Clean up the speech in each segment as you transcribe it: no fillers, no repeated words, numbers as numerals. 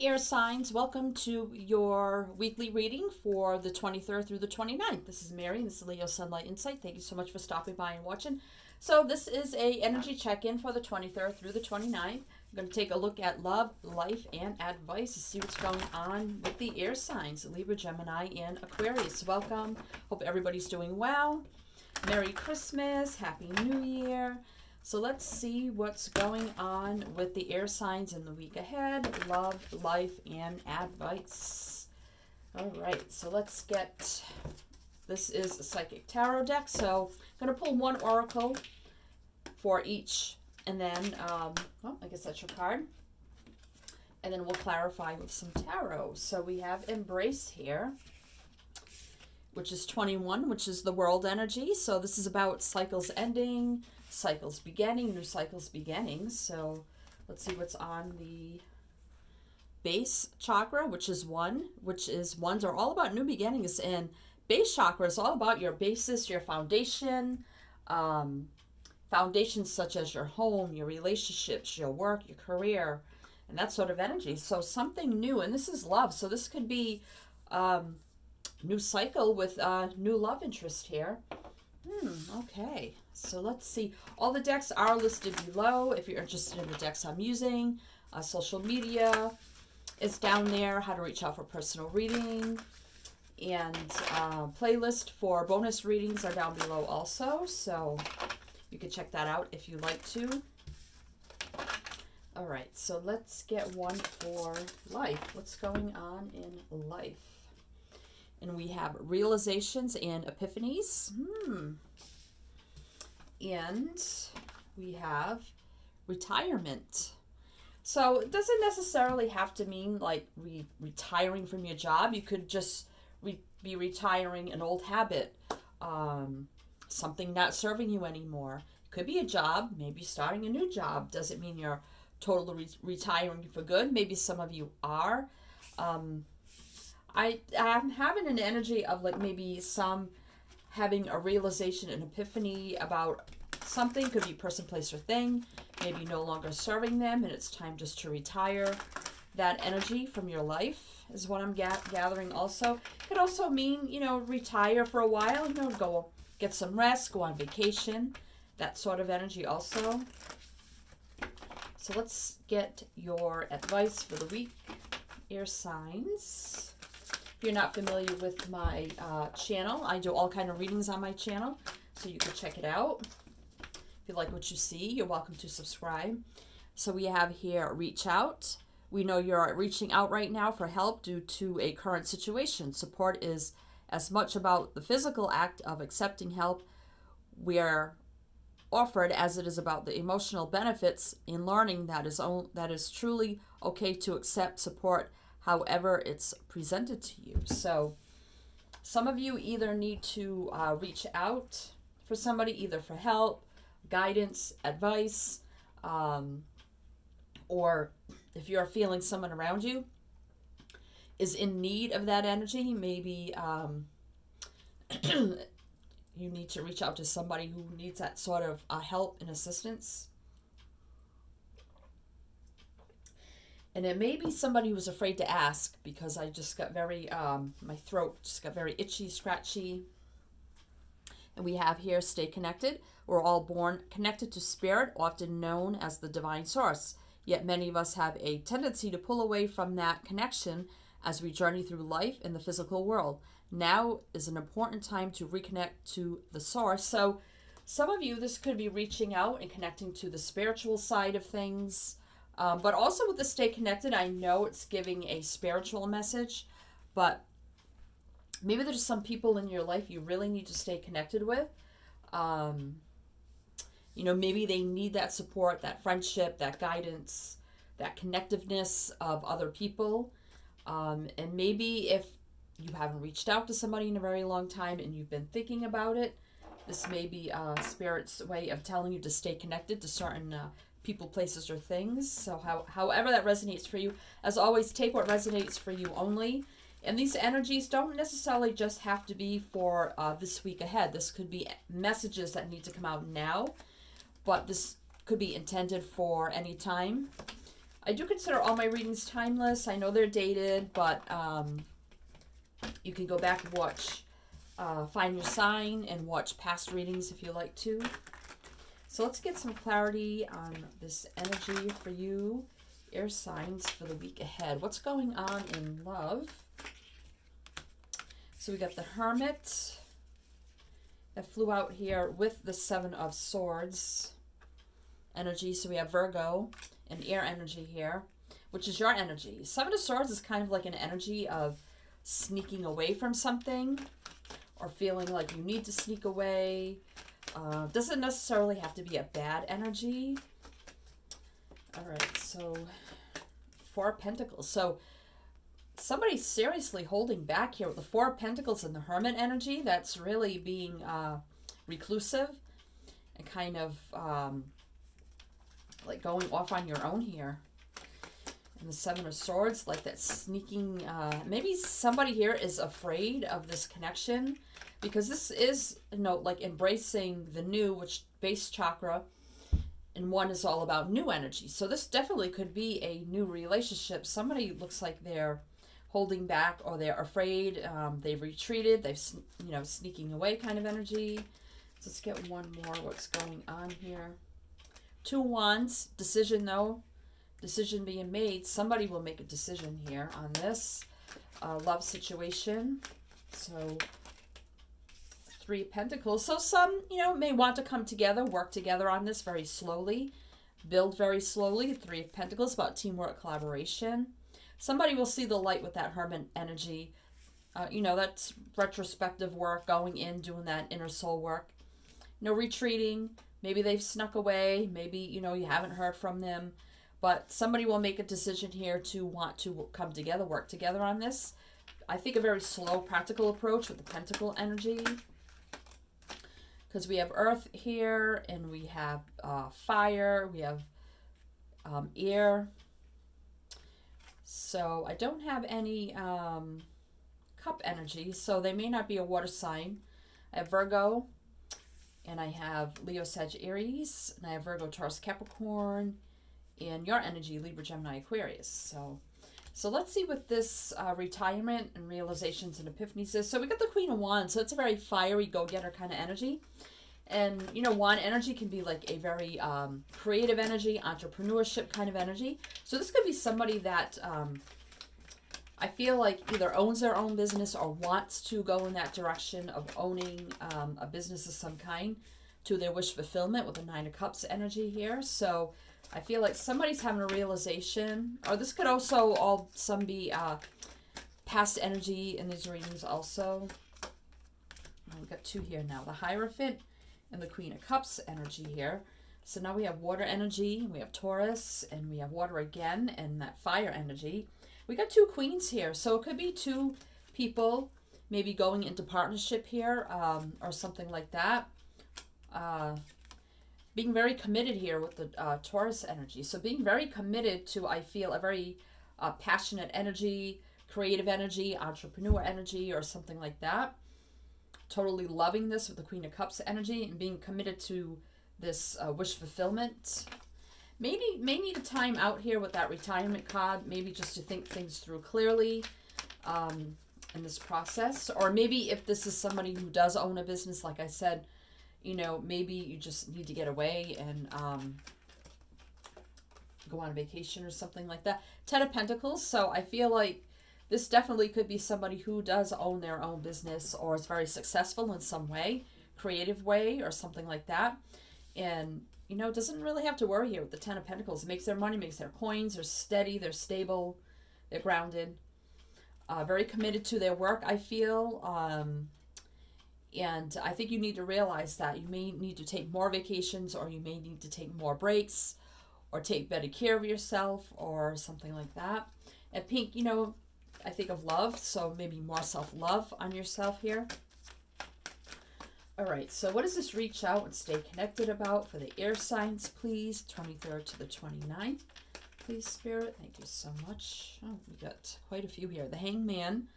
air signs, welcome to your weekly reading for the 23rd through the 29th. This is Mary and this is Leo Sunlight Insight. Thank you so much for stopping by and watching. So this is a energy check-in for the 23rd through the 29th. I'm going to take a look at love, life, and advice to see what's going on with the air signs, Libra, Gemini, and Aquarius. Welcome. Hope everybody's doing well. Merry Christmas. Happy New Year. So let's see what's going on with the air signs in the week ahead. Love, life, and advice. All right, so let's get, this is a psychic tarot deck. So I'm going to pull one oracle for each. And then, well, I guess that's your card. And then we'll clarify with some tarot. So we have embrace here, which is 21, which is the world energy. So this is about cycles ending, cycles beginning, new cycles beginning. So let's see what's on the base chakra, which is one, which is ones are all about new beginnings, and base chakra is all about your basis, your foundation, foundations such as your home, your relationships, your work, your career, and that sort of energy. So something new, and this is love. So this could be new cycle with new love interest here. Okay, so let's see. All the decks are listed below if you're interested in the decks I'm using. Social media is down there, how to reach out for personal reading, and playlist for bonus readings are down below also, so you can check that out if you like to. All right, so let's get one for life. What's going on in life? And we have realizations and epiphanies. And we have retirement. So it doesn't necessarily have to mean like retiring from your job. You could just be retiring an old habit, something not serving you anymore. It could be a job, maybe starting a new job. Doesn't mean you're totally retiring for good. Maybe some of you are. I'm having an energy of like maybe some having a realization, an epiphany about something. Could be person, place, or thing. Maybe no longer serving them and it's time just to retire that energy from your life is what I'm gathering also. It could also mean, you know, retire for a while, you know, go get some rest, go on vacation, that sort of energy also. So let's get your advice for the week, air signs. If you're not familiar with my channel, I do all kind of readings on my channel, so you can check it out. If you like what you see, you're welcome to subscribe. So we have here, reach out. We know you're reaching out right now for help due to a current situation. Support is as much about the physical act of accepting help we're offered as it is about the emotional benefits in learning that is truly okay to accept support however it's presented to you. So some of you either need to reach out for somebody, either for help, guidance, advice, or if you're feeling someone around you is in need of that energy, maybe you need to reach out to somebody who needs that sort of help and assistance. And it may be somebody who's afraid to ask, because I just got very, my throat just got very itchy, scratchy. And we have here, stay connected. We're all born connected to spirit, often known as the divine source. Yet many of us have a tendency to pull away from that connection as we journey through life in the physical world. Now is an important time to reconnect to the source. So some of you, this could be reaching out and connecting to the spiritual side of things. But also with the stay connected, I know it's giving a spiritual message, but maybe there's some people in your life you really need to stay connected with. You know, maybe they need that support, that friendship, that guidance, that connectiveness of other people. And maybe if you haven't reached out to somebody in a very long time and you've been thinking about it, this may be Spirit's way of telling you to stay connected to certain people, places, or things. So however that resonates for you, as always, take what resonates for you only. And these energies don't necessarily just have to be for this week ahead. This could be messages that need to come out now, but this could be intended for any time. I do consider all my readings timeless. I know they're dated, but you can go back and watch, find your sign and watch past readings if you like to. So let's get some clarity on this energy for you. Air signs for the week ahead. What's going on in love? So we got the Hermit that flew out here with the Seven of Swords energy. So we have Virgo and air energy here, which is your energy. Seven of Swords is kind of like an energy of sneaking away from something or feeling like you need to sneak away. Doesn't necessarily have to be a bad energy. All right, so Four of Pentacles. So somebody's seriously holding back here with the Four of Pentacles and the Hermit energy. That's really being reclusive and kind of like going off on your own here. And the Seven of Swords, like that sneaking, maybe somebody here is afraid of this connection, because this is, you know, like embracing the new, which base chakra, and one is all about new energy. So this definitely could be a new relationship. Somebody looks like they're holding back, or they're afraid, they've retreated, they've, you know, sneaking away kind of energy. So let's get one more. What's going on here? Two Wands. Decision, though. Decision being made. Somebody will make a decision here on this love situation. So Three of Pentacles. So some, you know, may want to come together, work together on this very slowly, build very slowly. Three of Pentacles, about teamwork, collaboration. Somebody will see the light with that Hermit energy. You know, that's retrospective work, going in, doing that inner soul work. No retreating. Maybe they've snuck away. Maybe, you know, you haven't heard from them. But somebody will make a decision here to want to come together, work together on this. I think a very slow, practical approach with the Pentacle energy, because we have Earth here, and we have fire, we have air. So I don't have any cup energy, so they may not be a water sign. I have Virgo, and I have Leo, Sagittarius, and I have Virgo, Taurus, Capricorn, and your energy, Libra, Gemini, Aquarius. So let's see what this retirement and realizations and epiphanies is. So we got the Queen of Wands. So it's a very fiery, go-getter kind of energy. And, you know, wand energy can be like a very creative energy, entrepreneurship kind of energy. So this could be somebody that I feel like either owns their own business or wants to go in that direction of owning a business of some kind to their wish fulfillment, with the Nine of Cups energy here. So I feel like somebody's having a realization, or this could also all some be past energy in these readings also. Oh, we've got two here now, the Hierophant and the Queen of Cups energy here. So now we have water energy, we have Taurus, and we have water again, and that fire energy. We got two queens here, so it could be two people maybe going into partnership here, or something like that. Being very committed here with the Taurus energy. So being very committed to, I feel, a very passionate energy, creative energy, entrepreneur energy, or something like that. Totally loving this with the Queen of Cups energy, and being committed to this wish fulfillment. Maybe may need a time out here with that retirement card, maybe just to think things through clearly in this process. Or maybe if this is somebody who does own a business, like I said, you know, maybe you just need to get away and go on a vacation or something like that. Ten of Pentacles. So I feel like this definitely could be somebody who does own their own business, or is very successful in some way, creative way or something like that. And, you know, doesn't really have to worry here with the Ten of Pentacles. Makes their money, makes their coins. They're steady, they're stable, they're grounded. Very committed to their work, I feel. And I think you need to realize that you may need to take more vacations, or you may need to take more breaks, or take better care of yourself, or something like that. And pink, you know, I think of love, so maybe more self-love on yourself here. All right, so what does this reach out and stay connected about for the air signs, please? 23rd to the 29th, please, Spirit. Thank you so much. Oh, we got quite a few here. The Hangman,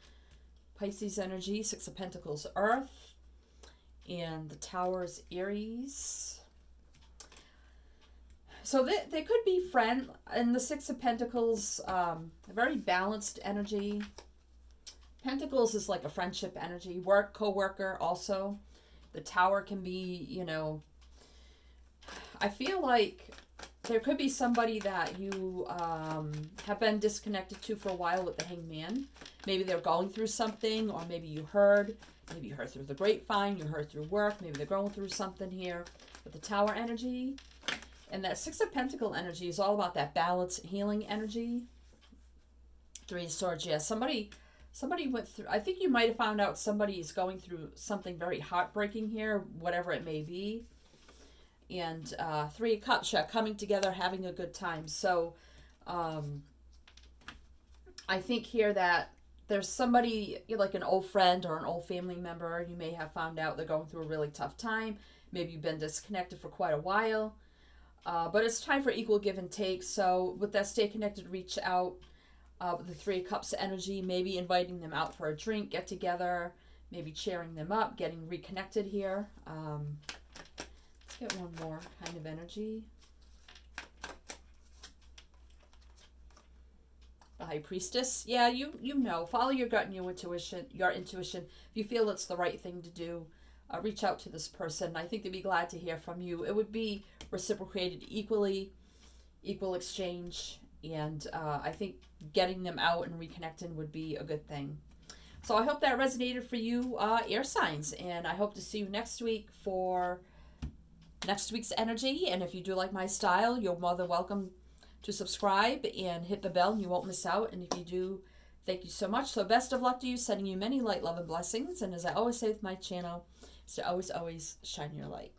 Pisces energy, Six of Pentacles, Earth, and the Towers, Aries. So they could be friend in the Six of Pentacles, a very balanced energy. Pentacles is like a friendship energy, work, co-worker also. The Tower can be, you know, I feel like there could be somebody that you have been disconnected to for a while with the Hangman. Maybe they're going through something, or maybe you heard through the grapevine, you heard through work, maybe they're going through something here with the Tower energy. And that Six of Pentacle energy is all about that balance, healing energy. Three of Swords, yeah. Somebody went through, I think you might have found out somebody is going through something very heartbreaking here, whatever it may be. And Three of Cups, yeah, coming together, having a good time. So I think here that there's somebody, like an old friend or an old family member, you may have found out they're going through a really tough time. Maybe you've been disconnected for quite a while. But it's time for equal give and take. So with that stay connected, reach out, with the Three of Cups energy, maybe inviting them out for a drink, get together, maybe cheering them up, getting reconnected here. Let's get one more kind of energy. The High Priestess. Yeah, you know, follow your gut and your intuition. If you feel it's the right thing to do, reach out to this person. I think they'd be glad to hear from you. It would be reciprocated equally, equal exchange, and I think getting them out and reconnecting would be a good thing. So I hope that resonated for you, air signs, and I hope to see you next week for next week's energy. And if you do like my style, you're more than welcome to subscribe and hit the bell, and you won't miss out. And if you do, thank you so much. So best of luck to you, sending you many light, love, and blessings. And as I always say with my channel, is to always, always shine your light.